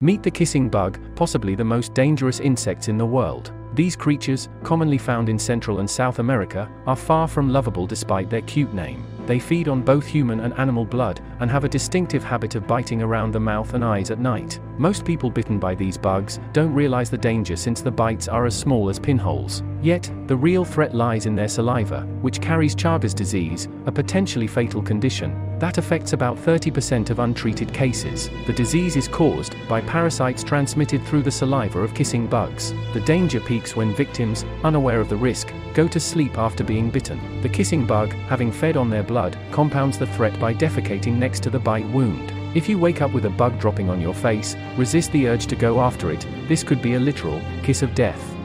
Meet the kissing bug, possibly the most dangerous insects in the world. These creatures, commonly found in Central and South America, are far from lovable despite their cute name. They feed on both human and animal blood, and have a distinctive habit of biting around the mouth and eyes at night. Most people bitten by these bugs don't realize the danger since the bites are as small as pinholes. Yet, the real threat lies in their saliva, which carries Chagas disease, a potentially fatal condition that affects about 30% of untreated cases. The disease is caused by parasites transmitted through the saliva of kissing bugs. The danger peaks when victims, unaware of the risk, go to sleep after being bitten. The kissing bug, having fed on their blood, compounds the threat by defecating next to the bite wound. If you wake up with a bug dropping on your face, resist the urge to go after it. This could be a literal kiss of death.